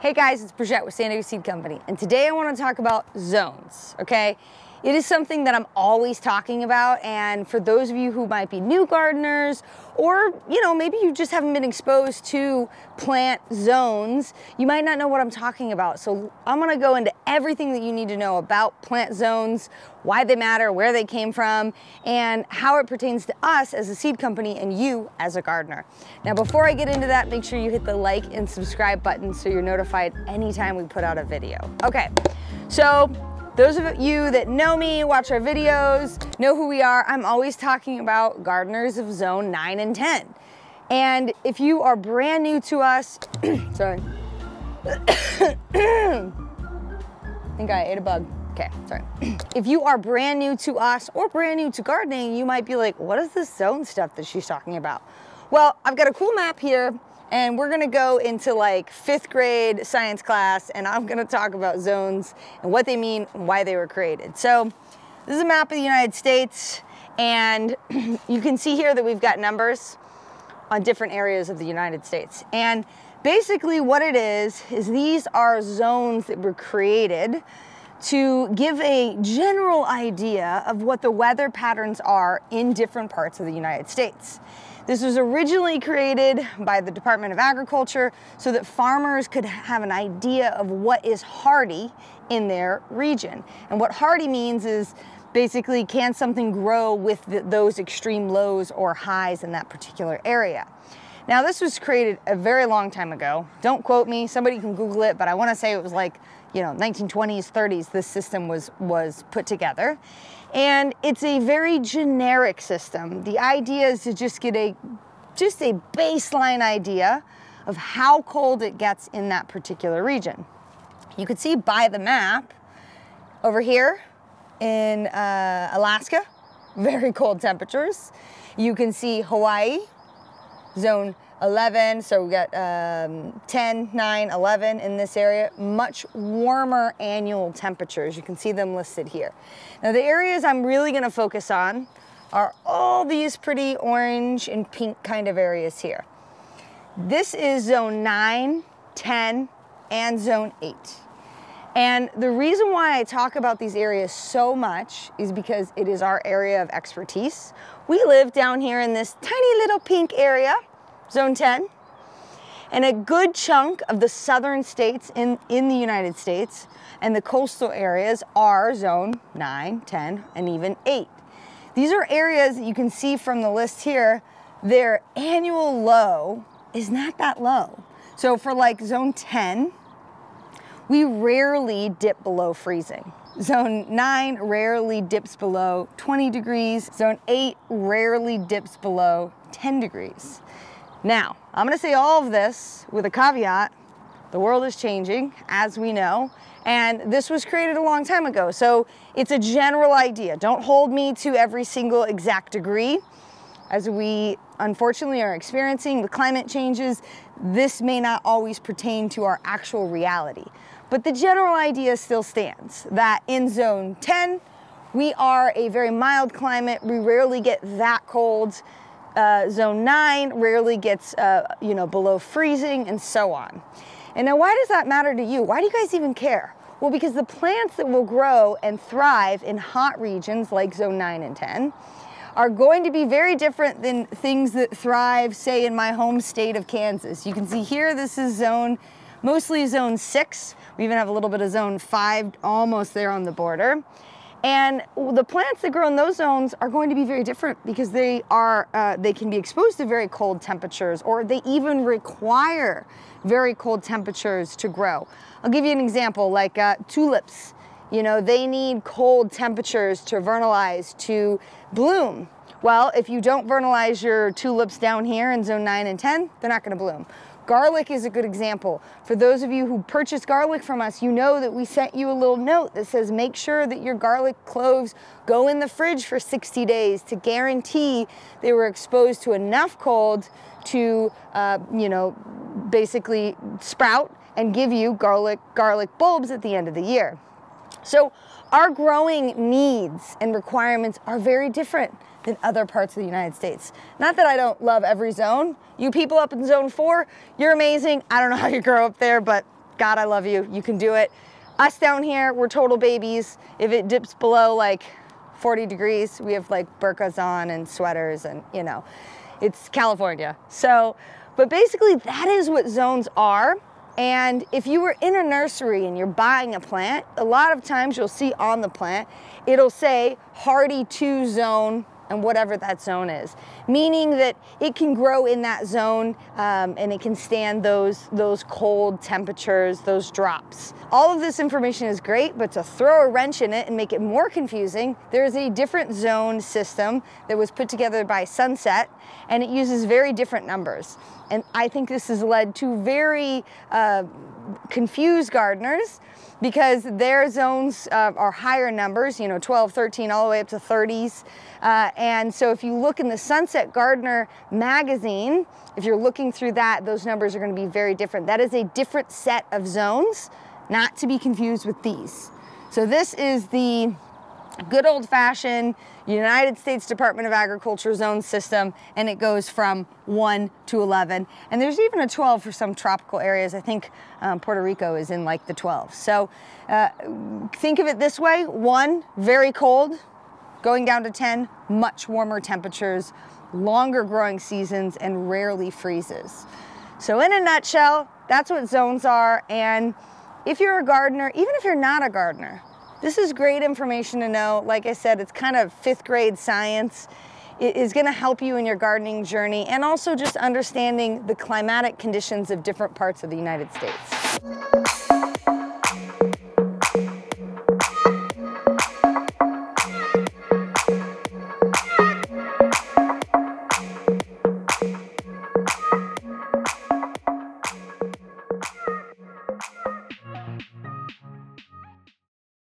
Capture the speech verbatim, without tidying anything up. Hey guys, it's Brigitte with San Diego Seed Company, and today I want to talk about zones, okay? It is something that I'm always talking about, and for those of you who might be new gardeners, or you know, maybe you just haven't been exposed to plant zones, you might not know what I'm talking about. So I'm gonna go into everything that you need to know about plant zones, why they matter, where they came from, and how it pertains to us as a seed company and you as a gardener. Now, before I get into that, make sure you hit the like and subscribe button so you're notified anytime we put out a video. Okay, so those of you that know me, watch our videos, know who we are, I'm always talking about gardeners of zone nine and ten. And if you are brand new to us, sorry. I think I ate a bug. Okay, sorry. If you are brand new to us or brand new to gardening, you might be like, what is this zone stuff that she's talking about? Well, I've got a cool map here, and we're gonna go into like fifth grade science class, and I'm gonna talk about zones and what they mean and why they were created. So this is a map of the United States, and you can see here that we've got numbers on different areas of the United States. And basically what it is, is these are zones that were created to give a general idea of what the weather patterns are in different parts of the United States. This was originally created by the Department of Agriculture so that farmers could have an idea of what is hardy in their region. And what hardy means is basically, can something grow with the, those extreme lows or highs in that particular area. Now, this was created a very long time ago. Don't quote me, somebody can Google it, but I wanna say it was like, you know, nineteen twenties, thirties, this system was, was put together. And it's a very generic system. The idea is to just get a, just a baseline idea of how cold it gets in that particular region. You could see by the map over here in uh, Alaska, very cold temperatures. You can see Hawaii, zone eleven, so we got um, ten, nine, eleven in this area, much warmer annual temperatures. You can see them listed here. Now the areas I'm really gonna focus on are all these pretty orange and pink kind of areas here. This is zone nine, ten, and zone eight. And the reason why I talk about these areas so much is because it is our area of expertise. We live down here in this tiny little pink area, zone ten, and a good chunk of the southern states in, in the United States and the coastal areas are zone nine, ten, and even eight. These are areas that you can see from the list here, their annual low is not that low. So for like zone ten, we rarely dip below freezing. Zone nine rarely dips below twenty degrees. Zone eight rarely dips below ten degrees. Now, I'm gonna say all of this with a caveat. The world is changing, as we know, and this was created a long time ago. So it's a general idea. Don't hold me to every single exact degree. As we unfortunately are experiencing with climate changes, this may not always pertain to our actual reality. But the general idea still stands that in zone ten, we are a very mild climate. We rarely get that cold. Uh, zone nine rarely gets uh, you know, below freezing and so on. And now why does that matter to you? Why do you guys even care? Well, because the plants that will grow and thrive in hot regions like zone nine and ten are going to be very different than things that thrive, say, in my home state of Kansas. You can see here, this is zone, mostly zone six. We even have a little bit of zone five, almost there on the border. And the plants that grow in those zones are going to be very different because they are, uh, they can be exposed to very cold temperatures, or they even require very cold temperatures to grow. I'll give you an example, like uh, tulips. You know, they need cold temperatures to vernalize, to bloom. Well, if you don't vernalize your tulips down here in zone nine and ten, they're not gonna bloom. Garlic is a good example. For those of you who purchased garlic from us, you know that we sent you a little note that says, make sure that your garlic cloves go in the fridge for sixty days to guarantee they were exposed to enough cold to, uh, you know, basically sprout and give you garlic, garlic bulbs at the end of the year. So our growing needs and requirements are very different than other parts of the United States. Not that I don't love every zone. You people up in zone four, you're amazing. I don't know how you grow up there, but God, I love you. You can do it. Us down here, we're total babies. If it dips below like forty degrees, we have like burkas on and sweaters and, you know, it's California. So, but basically that is what zones are. And if you were in a nursery and you're buying a plant, a lot of times you'll see on the plant, it'll say hardy to zone and whatever that zone is, meaning that it can grow in that zone um, and it can stand those, those cold temperatures, those drops. All of this information is great, but to throw a wrench in it and make it more confusing, there is a different zone system that was put together by Sunset, and it uses very different numbers. And I think this has led to very uh, confused gardeners, because their zones uh, are higher numbers, you know, twelve, thirteen, all the way up to thirties. Uh, and so if you look in the Sunset Gardener magazine, if you're looking through that, those numbers are gonna be very different. That is a different set of zones, not to be confused with these. So this is the good old fashioned United States Department of Agriculture zone system, and it goes from one to eleven. And there's even a twelve for some tropical areas. I think um, Puerto Rico is in like the twelve. So uh, think of it this way: one, very cold, going down to ten, much warmer temperatures, longer growing seasons, and rarely freezes. So in a nutshell, that's what zones are. And if you're a gardener, even if you're not a gardener, this is great information to know. Like I said, it's kind of fifth grade science. It is gonna help you in your gardening journey, and also just understanding the climatic conditions of different parts of the United States.